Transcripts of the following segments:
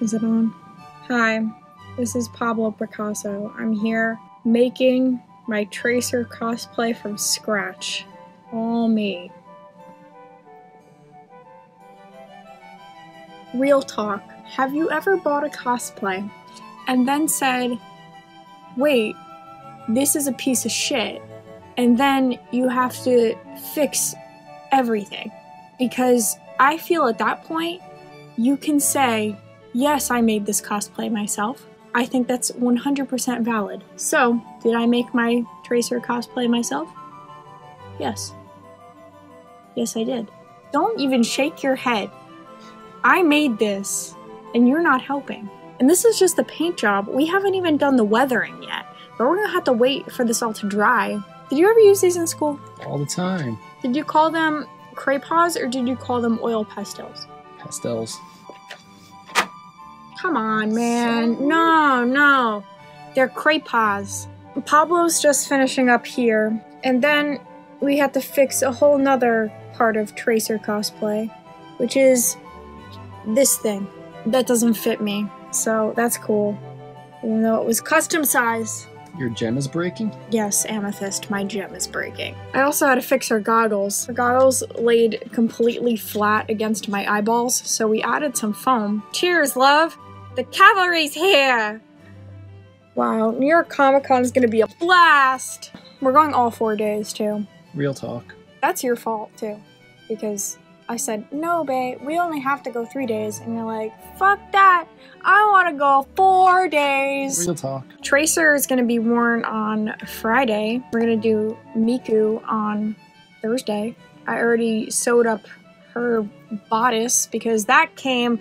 Is it on? Hi, this is Pablo Picasso. I'm here making my Tracer cosplay from scratch. All me. Real talk. Have you ever bought a cosplay and then said, wait, this is a piece of shit, and then you have to fix everything? Because I feel at that point, you can say, yes, I made this cosplay myself. I think that's 100% valid. So, did I make my Tracer cosplay myself? Yes. Yes, I did. Don't even shake your head. I made this, and you're not helping. And this is just the paint job. We haven't even done the weathering yet, but we're gonna have to wait for this all to dry. Did you ever use these in school? All the time. Did you call them crayons, or did you call them oil pastels? Pastels. Come on, man. So... No. They're crayons. Pablo's just finishing up here, and then we have to fix a whole nother part of Tracer cosplay, which is this thing. That doesn't fit me, so that's cool. Even though it was custom size. Your gem is breaking? Yes, Amethyst, my gem is breaking. I also had to fix her goggles. Her goggles laid completely flat against my eyeballs, so we added some foam. Cheers, love! The cavalry's here! Wow, New York Comic Con is gonna be a blast! We're going all 4 days, too. Real talk. That's your fault, too. Because I said, no, babe, we only have to go 3 days. And you're like, fuck that. I want to go 4 days. Real talk. Tracer is going to be worn on Friday. We're going to do Miku on Thursday. I already sewed up her bodice because that came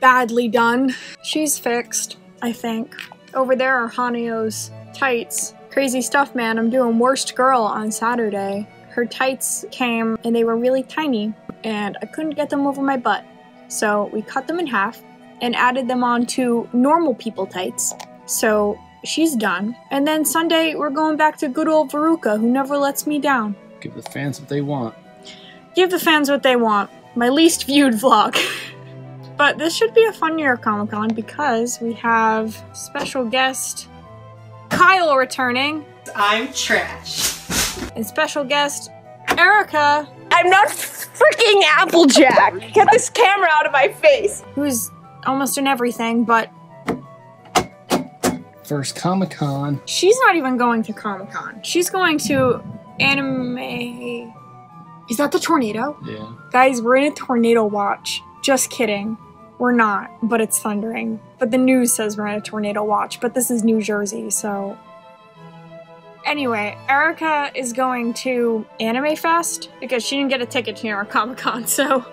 badly done. She's fixed, I think. Over there are Hanio's tights. Crazy stuff, man. I'm doing Worst Girl on Saturday. Her tights came and they were really tiny and I couldn't get them over my butt. So we cut them in half and added them onto normal people tights. So she's done. And then Sunday we're going back to good old Veruca, who never lets me down. Give the fans what they want. Give the fans what they want. My least viewed vlog. But this should be a fun year of Comic Con because we have special guest Kyle returning. I'm trash. And special guest, Erica. I'm not freaking Applejack. Get this camera out of my face. Who's almost in everything, but... First Comic-Con. She's not even going to Comic-Con. She's going to Anime... Is that the tornado? Yeah. Guys, we're in a tornado watch. Just kidding. We're not, but it's thundering. But the news says we're in a tornado watch, but this is New Jersey, so... Anyway, Erica is going to Anime Fest because she didn't get a ticket to New York Comic Con, so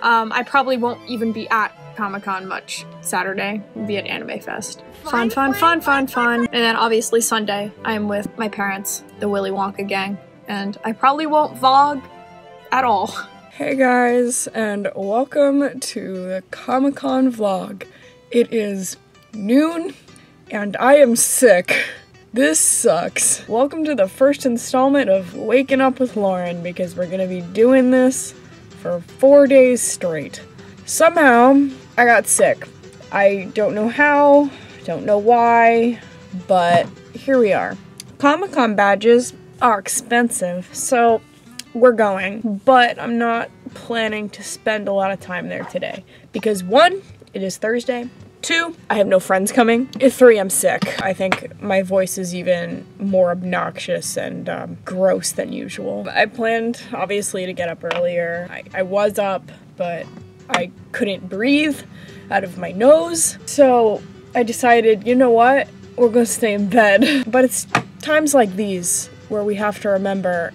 I probably won't even be at Comic Con much Saturday. We'll be at Anime Fest. Fun. And then obviously Sunday, I'm with my parents, the Willy Wonka gang, and I probably won't vlog at all. Hey guys, and welcome to the Comic Con vlog. It is noon, and I am sick. This sucks. Welcome to the first installment of Waking Up with Lauren, because we're gonna be doing this for 4 days straight. Somehow, I got sick. I don't know how, don't know why, but here we are. Comic-Con badges are expensive, so we're going, but I'm not planning to spend a lot of time there today, because one, it is Thursday. 2, I have no friends coming. 3, I'm sick. I think my voice is even more obnoxious and gross than usual. I planned, obviously, to get up earlier. I was up, but I couldn't breathe out of my nose. So I decided, you know what? We're gonna stay in bed. But it's times like these where we have to remember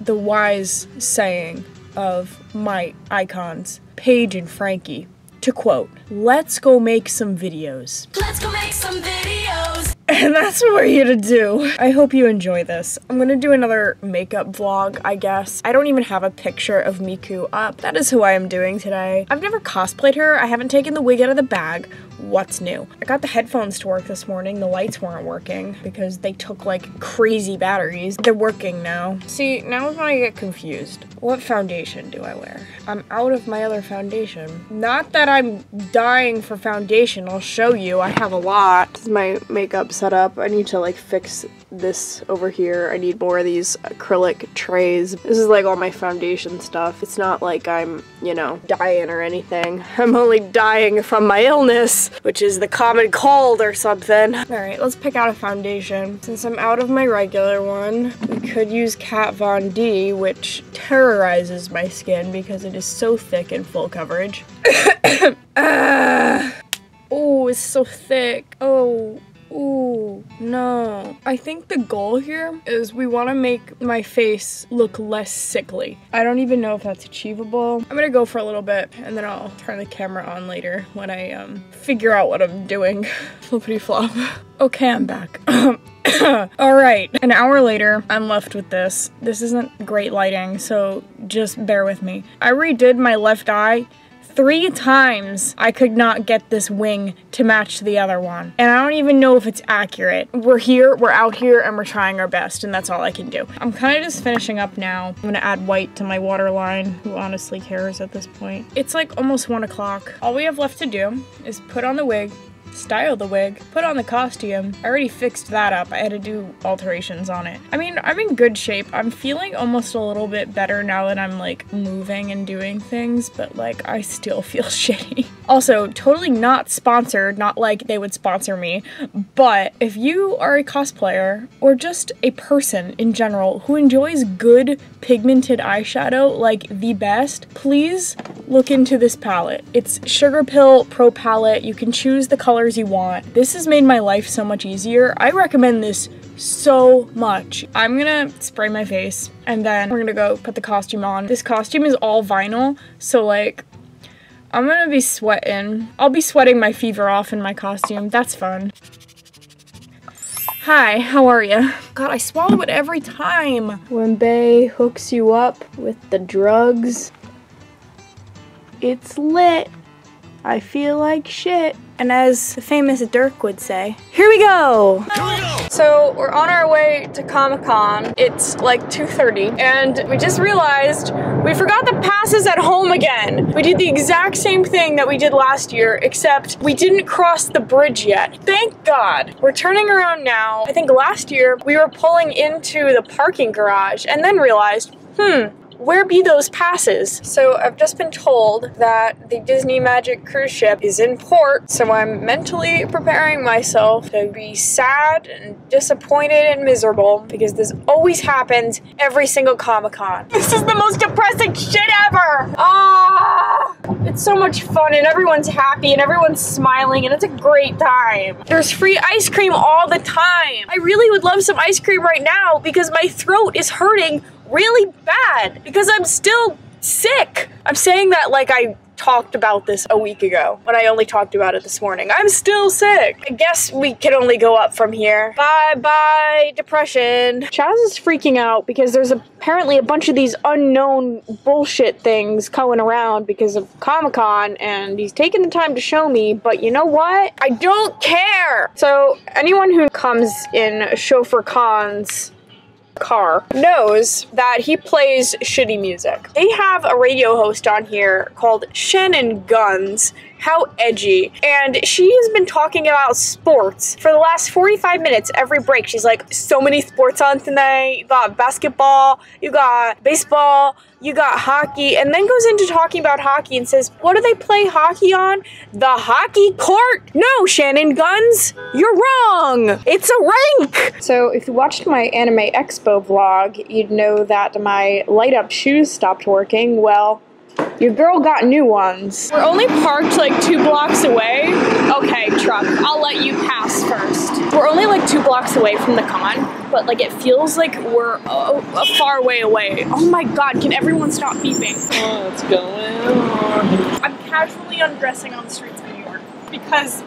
the wise saying of my icons, Paige and Frankie. To quote, let's go make some videos. Let's go make some videos. And that's what we're here to do. I hope you enjoy this. I'm gonna do another makeup vlog, I guess. I don't even have a picture of Miku up. That is who I am doing today. I've never cosplayed her. I haven't taken the wig out of the bag, what's new. I got the headphones to work this morning. The lights weren't working because they took like crazy batteries. They're working now. See, now is when I get confused. What foundation do I wear? I'm out of my other foundation. Not that I'm dying for foundation. I'll show you. I have a lot. This is my makeup setup. I need to like fix this over here. I need more of these acrylic trays. This is like all my foundation stuff. It's not like I'm, you know, dying or anything. I'm only dying from my illness, which is the common cold or something. All right, let's pick out a foundation. Since I'm out of my regular one, we could use Kat Von D, which terrorizes my skin because it is so thick in full coverage. Oh, it's so thick. Oh. Ooh, no. I think the goal here is we want to make my face look less sickly. I don't even know if that's achievable. I'm gonna go for a little bit and then I'll turn the camera on later when I figure out what I'm doing. Flippity flop. Okay, I'm back. All right, an hour later, I'm left with this. This isn't great lighting, so just bear with me. I redid my left eye. 3 times I could not get this wing to match the other one. And I don't even know if it's accurate. We're here, we're out here, and we're trying our best, and that's all I can do. I'm kind of just finishing up now. I'm gonna add white to my waterline. Who honestly cares at this point? It's like almost 1 o'clock. All we have left to do is put on the wig, style the wig, put on the costume. I already fixed that up. I had to do alterations on it. I mean, I'm in good shape. I'm feeling almost a little bit better now that I'm like moving and doing things, but like I still feel shitty. Also, totally not sponsored, not like they would sponsor me, but if you are a cosplayer or just a person in general who enjoys good pigmented eyeshadow, like the best, please look into this palette. It's Sugarpill Pro Palette. You can choose the color you want. This has made my life so much easier. I recommend this so much. I'm gonna spray my face and then we're gonna go put the costume on. This costume is all vinyl, so like I'm gonna be sweating. I'll be sweating my fever off in my costume. That's fun. Hi, how are you? God, I swallow it every time. When Bay hooks you up with the drugs, it's lit. I feel like shit. And as the famous Dirk would say, here we go! Here we go! So we're on our way to Comic Con. It's like 2:30 and we just realized we forgot the passes at home again. We did the exact same thing that we did last year, except we didn't cross the bridge yet. Thank God. We're turning around now. I think last year we were pulling into the parking garage and then realized, where be those passes? So I've just been told that the Disney Magic cruise ship is in port, so I'm mentally preparing myself to be sad and disappointed and miserable because this always happens every single Comic-Con. This is the most depressing shit ever! Ah! It's so much fun and everyone's happy and everyone's smiling and it's a great time. There's free ice cream all the time. I really would love some ice cream right now because my throat is hurting really bad because I'm still sick. I'm saying that like I talked about this a week ago when I only talked about it this morning. I'm still sick. I guess we can only go up from here. Bye bye, depression. Chaz is freaking out because there's apparently a bunch of these unknown bullshit things going around because of Comic-Con and he's taking the time to show me, but you know what? I don't care. So anyone who comes in Chauffeur Khan's car knows that he plays shitty music. They have a radio host on here called Shannon Guns. How edgy. And she has been talking about sports for the last 45 minutes every break. She's like, so many sports on tonight. You got basketball, you got baseball, you got hockey, and then goes into talking about hockey and says, what do they play hockey on? The hockey court? No, Shannon Guns, you're wrong. It's a rink. So if you watched my Anime Expo vlog, you'd know that my light-up shoes stopped working. Well, your girl got new ones. We're only parked like 2 blocks away. Okay, truck, I'll let you pass first. We're only like 2 blocks away from the con, but like it feels like we're a far way away. Oh my God, can everyone stop beeping? What's going on? I'm casually undressing on the streets of New York because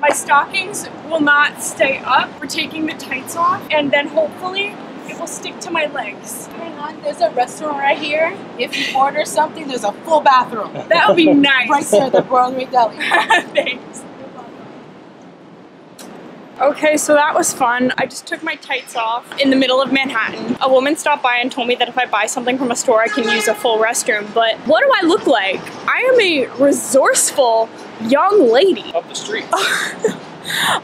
my stockings will not stay up. We're taking the tights off and then hopefully it will stick to my legs. Hang on, there's a restaurant right here. If you order something, there's a full bathroom. That would be nice. Right there, the Broadway deli. Thanks. Okay, so that was fun. I just took my tights off in the middle of Manhattan. A woman stopped by and told me that if I buy something from a store, I can use a full restroom. But what do I look like? I am a resourceful young lady. Up the street.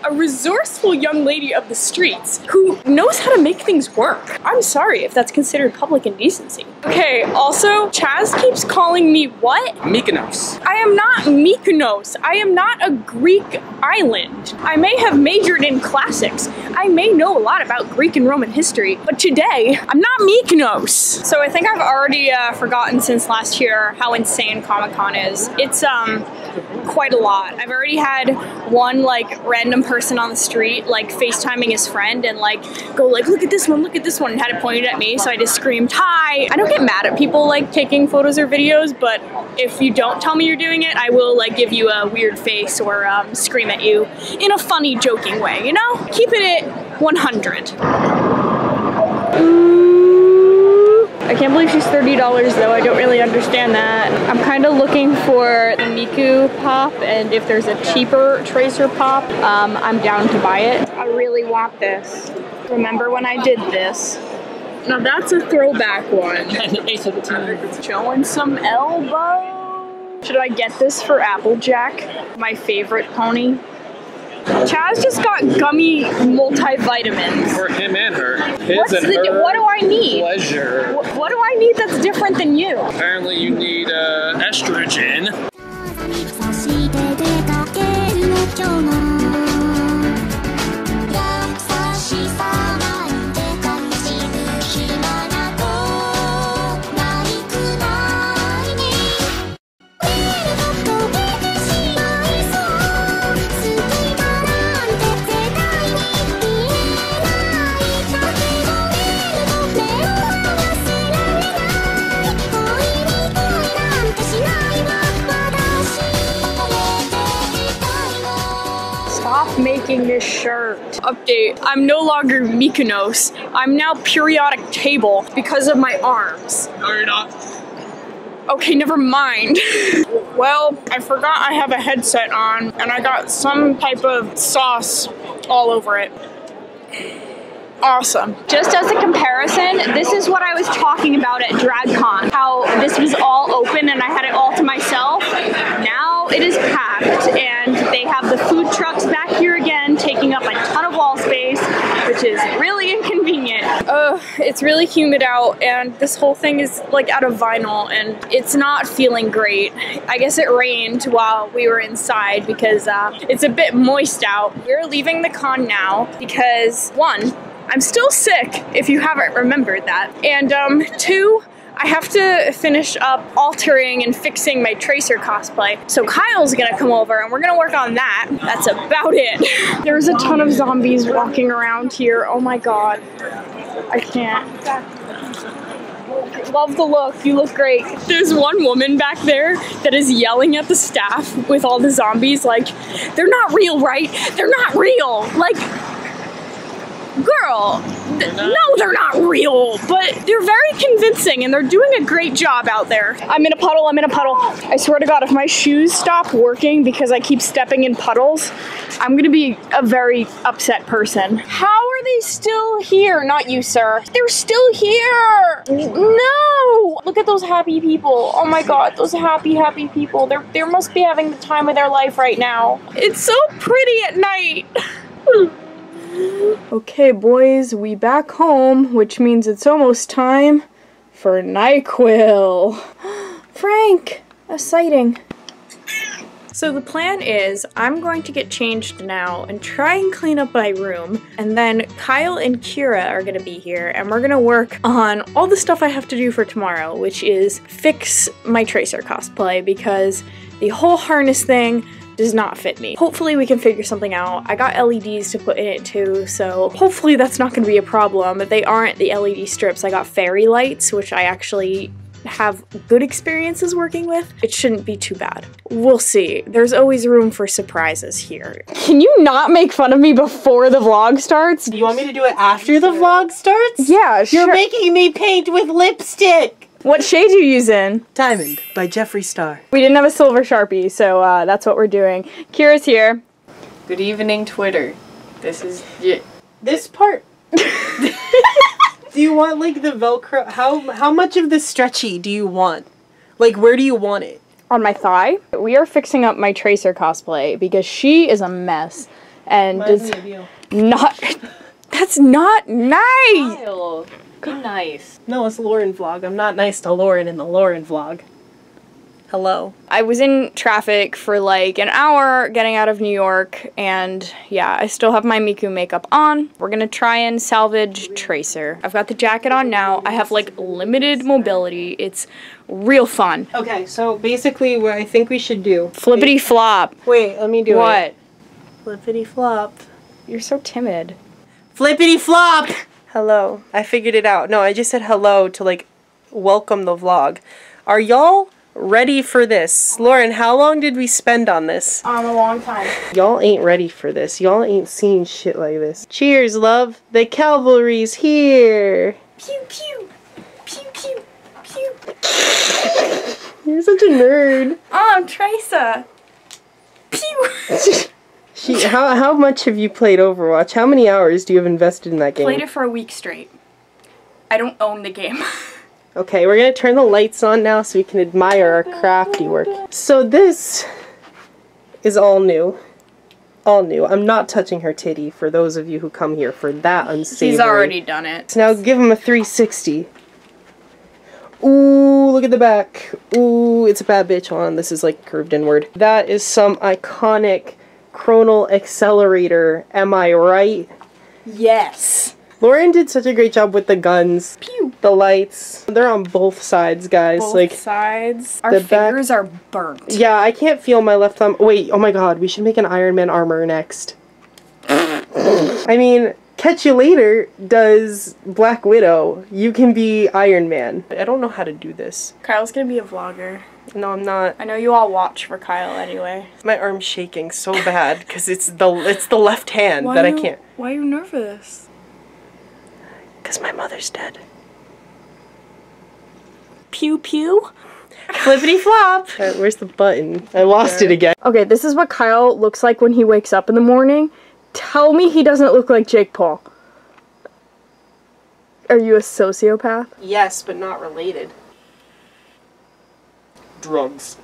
A resourceful young lady of the streets who knows how to make things work. I'm sorry if that's considered public indecency. Okay, also, Chaz keeps calling me what? Mykonos. I am not Mykonos. I am not a Greek island. I may have majored in classics. I may know a lot about Greek and Roman history, but today, I'm not Mykonos. So I think I've already forgotten since last year how insane Comic Con is. It's quite a lot. I've already had one like random person on the street like FaceTiming his friend and like go like, look at this one, and had it pointed at me, so I just screamed, hi. I don't get mad at people like taking photos or videos, but if you don't tell me you're doing it, I will like give you a weird face or scream at you in a funny, joking way, you know? Keeping it 100. I can't believe she's $30 though, I don't really understand that. I'm kind of looking for the Miku pop, and if there's a cheaper Tracer pop, I'm down to buy it. I really want this. Remember when I did this? Now that's a throwback one. Showing some elbow. Should I get this for Applejack? My favorite pony. Chaz just got gummy multivitamins. For him and her. What do I need? Pleasure. What do I need that's different than you? Apparently you need estrogen. Making this shirt. Update, I'm no longer Mykonos. I'm now periodic table because of my arms. No, you're not. Okay, never mind. Well, I forgot I have a headset on and I got some type of sauce all over it. Awesome. Just as a comparison, this is what I was talking about at DragCon, how this was all open and I had it all to myself. Now it is packed and they have the food trucks back here again, taking up a ton of wall space, which is really inconvenient. It's really humid out and this whole thing is like out of vinyl and it's not feeling great. I guess it rained while we were inside because it's a bit moist out. We're leaving the con now because one, I'm still sick, if you haven't remembered that. And two, I have to finish up altering and fixing my Tracer cosplay. So Kyle's gonna come over and we're gonna work on that. That's about it. There's a ton of zombies walking around here. Oh my God, I can't. Love the look, you look great. There's one woman back there that is yelling at the staff with all the zombies like, they're not real, right? They're not real. Like, girl, no, they're not real, but they're very convincing and they're doing a great job out there. I'm in a puddle, I'm in a puddle. I swear to God, if my shoes stop working because I keep stepping in puddles, I'm gonna be a very upset person. How are they still here? Not you, sir. They're still here. No! Look at those happy people. Oh my God, those happy, happy people. They must be having the time of their life right now. It's so pretty at night. Okay, boys, we back home, which means it's almost time for NyQuil. Frank, a sighting. So the plan is I'm going to get changed now and try and clean up my room, and then Kyle and Kira are gonna be here and we're gonna work on all the stuff I have to do for tomorrow, which is fix my Tracer cosplay because the whole harness thing does not fit me. Hopefully we can figure something out. I got LEDs to put in it too, so hopefully that's not gonna be a problem. If they aren't the LED strips, I got fairy lights, which I actually have good experiences working with. It shouldn't be too bad. We'll see. There's always room for surprises here. Can you not make fun of me before the vlog starts? You want me to do it after the vlog starts? Yeah, sure. You're making me paint with lipstick! What shade you using? Diamond by Jeffree Star. We didn't have a silver Sharpie, so that's what we're doing. Kira's here. Good evening, Twitter. This is yeah. This part. Do you want like the Velcro? How much of the stretchy do you want? Like, where do you want it? On my thigh. We are fixing up my Tracer cosplay because she is a mess and does not. That's not nice. Kyle, be nice. No, it's Lauren vlog. I'm not nice to Lauren in the Lauren vlog. Hello. I was in traffic for like an hour getting out of New York, and yeah, I still have my Miku makeup on. We're gonna try and salvage Tracer. I've got the jacket on now. I have like limited mobility. It's real fun. Okay, so basically what I think we should do. Flippity flop. Wait, let me do it. What? Flippity flop. You're so timid. Flippity flop! Hello. I figured it out. No, I just said hello to like welcome the vlog. Are y'all ready for this? Lauren, how long did we spend on this? A long time. Y'all ain't ready for this. Y'all ain't seen shit like this. Cheers, love. The cavalry's here. Pew, pew. Pew, pew. Pew. You're such a nerd. Oh, Tracer. Pew. How much have you played Overwatch? How many hours do you have invested in that game? Played it for a week straight. I don't own the game. Okay, we're gonna turn the lights on now so we can admire our crafty work. So this is all new. All new. I'm not touching her titty for those of you who come here for that unsavory. She's already done it. So now give him a 360. Ooh, look at the back. Ooh, it's a bad bitch on. This is like curved inward. That is some iconic Chronal Accelerator. Am I right? Yes. Lauren did such a great job with the guns. Pew. The lights. They're on both sides, guys. Both like sides. Our fingers are burnt. Yeah, I can't feel my left thumb. Wait, oh my god, we should make an Iron Man armor next. I mean, catch you later does Black Widow. You can be Iron Man. I don't know how to do this. Kyle's gonna be a vlogger. No, I'm not. I know you all watch for Kyle anyway. My arm's shaking so bad because it's the left hand that I can't. Why are you nervous? Because my mother's dead. Pew pew. Flippity flop. Right, where's the button? I lost it again. Okay, this is what Kyle looks like when he wakes up in the morning. Tell me he doesn't look like Jake Paul. Are you a sociopath? Yes, but not related. Drugs.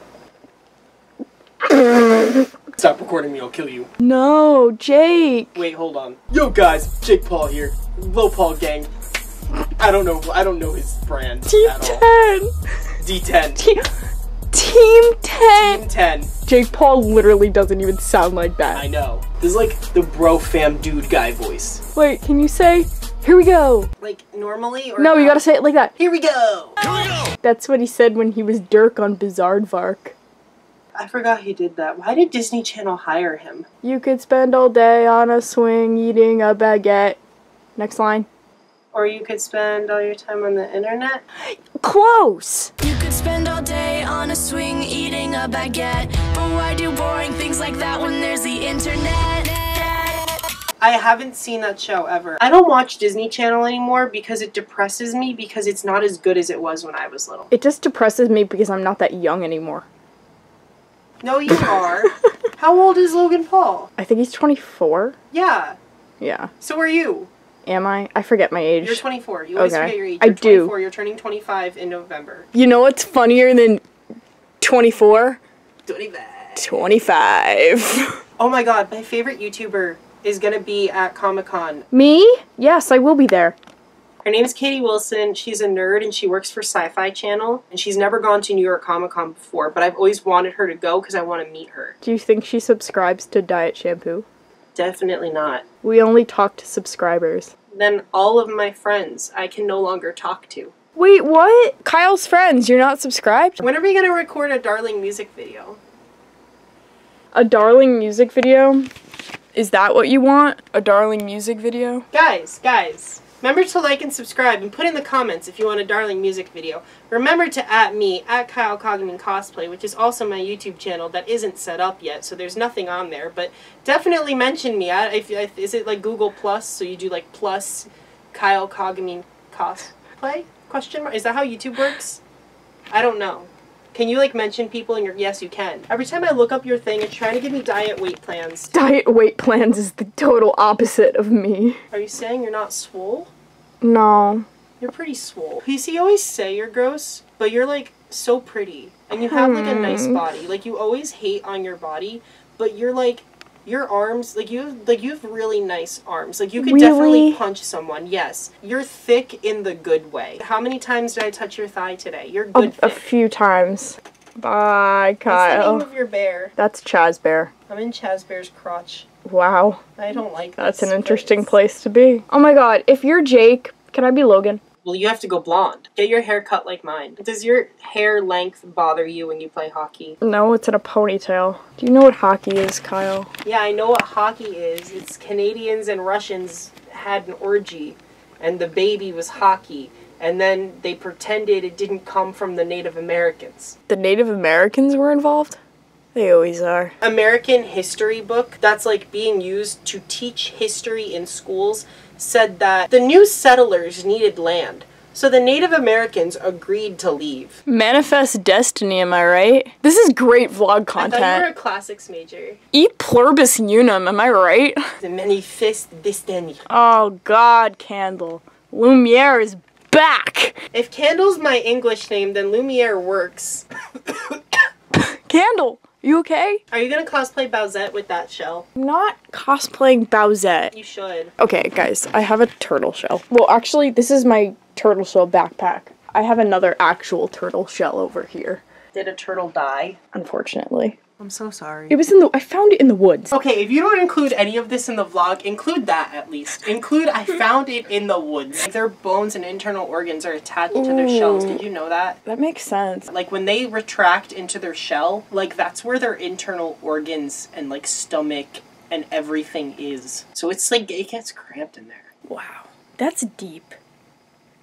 Stop recording me, I'll kill you. No, Jake. Wait, hold on. Yo guys, Jake Paul here. Low Paul gang. I don't know his brand Team at 10. All. D10. Team 10. Team 10. Jake Paul literally doesn't even sound like that. I know. This is like the bro fam dude guy voice. Wait, can you say, here we go? Like normally? Or no, you gotta say it like that. Here we go. Here we go. That's what he said when he was Dirk on Bizarre Vark. I forgot he did that. Why did Disney Channel hire him? You could spend all day on a swing eating a baguette. Next line. Or you could spend all your time on the internet. Close! You could spend all day on a swing eating a baguette. But why do boring things like that when there's the internet? I haven't seen that show ever. I don't watch Disney Channel anymore because it depresses me because it's not as good as it was when I was little. It just depresses me because I'm not that young anymore. No, you are. How old is Logan Paul? I think he's 24. Yeah. Yeah. So are you. Am I? I forget my age. You're 24. You always forget your age. You're 24. You're turning 25 in November. You know what's funnier than 24? 25. 25. Oh my god, my favorite YouTuber is gonna be at Comic Con. Me? Yes, I will be there. Her name is Katie Wilson. She's a nerd and she works for Sci-Fi Channel. And she's never gone to New York Comic Con before, but I've always wanted her to go because I want to meet her. Do you think she subscribes to Diet Shampoo? Definitely not. We only talk to subscribers. Then all of my friends I can no longer talk to. Wait, what? Kyle's friends, you're not subscribed? When are we gonna record a Darling music video? A Darling music video? Is that what you want? A Darling music video? Guys, remember to like and subscribe and put in the comments if you want a Darling music video. Remember to at me, at Kyle Cogman Cosplay, which is also my YouTube channel that isn't set up yet, so there's nothing on there, but definitely mention me. Is it like Google Plus, so you do like plus Kyle Cogman Cosplay? Question mark? Is that how YouTube works? I don't know. Can you like mention people in your, yes you can. Every time I look up your thing, it's trying to give me diet weight plans. Diet weight plans is the total opposite of me. Are you saying you're not swole? No. You're pretty swole. Because you always say you're gross, but you're like so pretty. And you have like a nice body. Like you always hate on your body, but you're like, your arms, like you have really nice arms. Like you could definitely punch someone. Yes, you're thick in the good way. How many times did I touch your thigh today? You're good. A few times. Bye, Kyle. What's the name of your bear? That's Chaz Bear. I'm in Chaz Bear's crotch. Wow. I don't like that. That's an interesting place to be. Oh my God! If you're Jake, can I be Logan? Well, you have to go blonde. Get your hair cut like mine. Does your hair length bother you when you play hockey? No, it's in a ponytail. Do you know what hockey is, Kyle? Yeah, I know what hockey is. It's Canadians and Russians had an orgy, and the baby was hockey, and then they pretended it didn't come from the Native Americans. The Native Americans were involved? They always are. American history book that's like being used to teach history in schools said that the new settlers needed land, so the Native Americans agreed to leave. Manifest destiny, am I right? This is great vlog content. I thought you were a classics major. E pluribus unum, am I right? The manifest destiny. Oh God, Candle. Lumiere is back! If Candle's my English name, then Lumiere works. Candle! You okay? Are you gonna cosplay Bowsette with that shell? I'm not cosplaying Bowsette. You should. Okay, guys, I have a turtle shell. Well, actually, this is my turtle shell backpack. I have another actual turtle shell over here. Did a turtle die? Unfortunately. I'm so sorry. It was in the- I found it in the woods. Okay, if you don't include any of this in the vlog, include that at least. Include I found it in the woods. Their bones and internal organs are attached to their shells. Did you know that? That makes sense. Like when they retract into their shell, like that's where their internal organs and like stomach and everything is. So it's like it gets cramped in there. Wow. That's deep.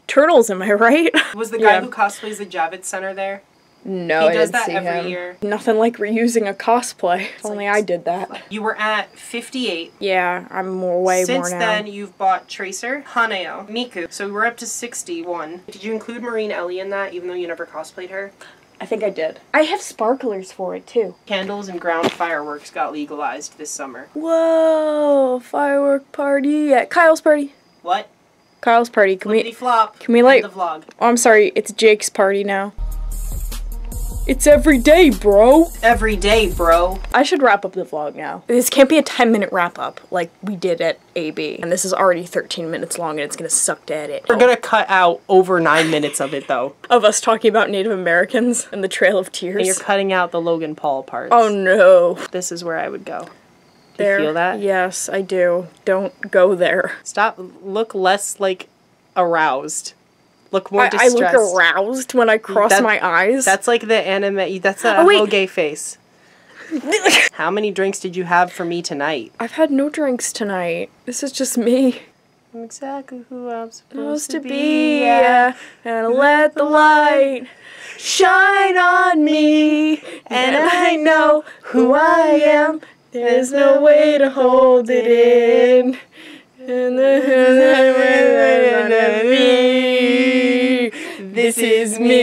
Turtles, am I right? Was the guy who cosplays the Javits Center there? No, he does that every year. Nothing like reusing a cosplay. If only I did that. You were at 58. Yeah, I'm more way more now. Since then, you've bought Tracer, Haneo, Miku. So we're up to 61. Did you include Maureen Ellie in that, even though you never cosplayed her? I think I did. I have sparklers for it, too. Candles and ground fireworks got legalized this summer. Whoa, firework party at Kyle's party. What? Kyle's party. Can we flop? Can we like the vlog? Oh, I'm sorry. It's Jake's party now. It's every day, bro. Every day, bro. I should wrap up the vlog now. This can't be a 10-minute wrap-up like we did at AB. And this is already 13 minutes long and it's gonna suck to edit. We're gonna cut out over 9 minutes of it, though. Of us talking about Native Americans and the Trail of Tears. And you're cutting out the Logan Paul part. Oh, no. This is where I would go. There, you feel that? Yes, I do. Don't go there. Stop. Look less, like, aroused. Look more distressed. I look aroused when I cross my eyes. That's like the anime. That's a whole gay face. How many drinks did you have for me tonight? I've had no drinks tonight. This is just me. I'm exactly who I'm supposed to be. Yeah. And let the light shine on me. And I know who I am. There's no way to hold it in. And this is me.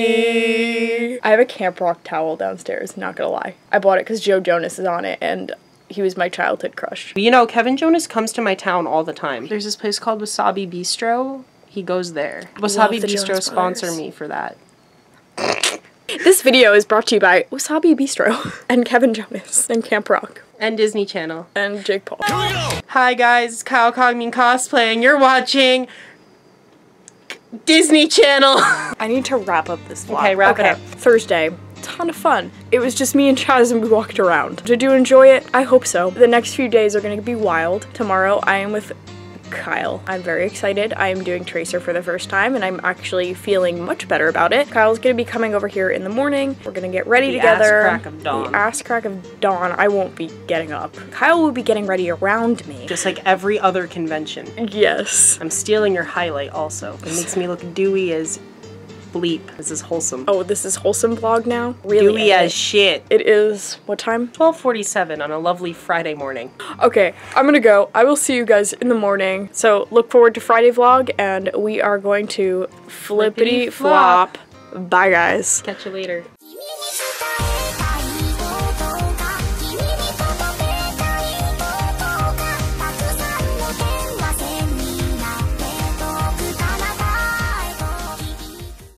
I have a Camp Rock towel downstairs, not gonna lie. I bought it because Joe Jonas is on it and he was my childhood crush. You know, Kevin Jonas comes to my town all the time. There's this place called Wasabi Bistro. He goes there. Wasabi Bistro, sponsor me for that. This video is brought to you by Wasabi Bistro and Kevin Jonas and Camp Rock. And Disney Channel. And Jake Paul. Here we go! Hi guys, it's Kyle Cogman Cosplay and you're watching Disney Channel. I need to wrap up this vlog. Okay, wrap it up. Thursday. Ton of fun. It was just me and Chaz and we walked around. Did you enjoy it? I hope so. The next few days are gonna be wild. Tomorrow I am with Kyle. I'm very excited. I am doing Tracer for the first time and I'm actually feeling much better about it. Kyle's gonna be coming over here in the morning. We're gonna get ready together. Ass crack of dawn. The ass crack of dawn. I won't be getting up. Kyle will be getting ready around me. Just like every other convention. Yes. I'm stealing your highlight also. It makes me look dewy as bleep. This is wholesome. Oh, this is wholesome vlog now? Really? Dewy as shit. It is, what time? 12:47 on a lovely Friday morning. Okay, I'm gonna go. I will see you guys in the morning. So look forward to Friday vlog and we are going to flippity flop. Bye guys. Catch you later.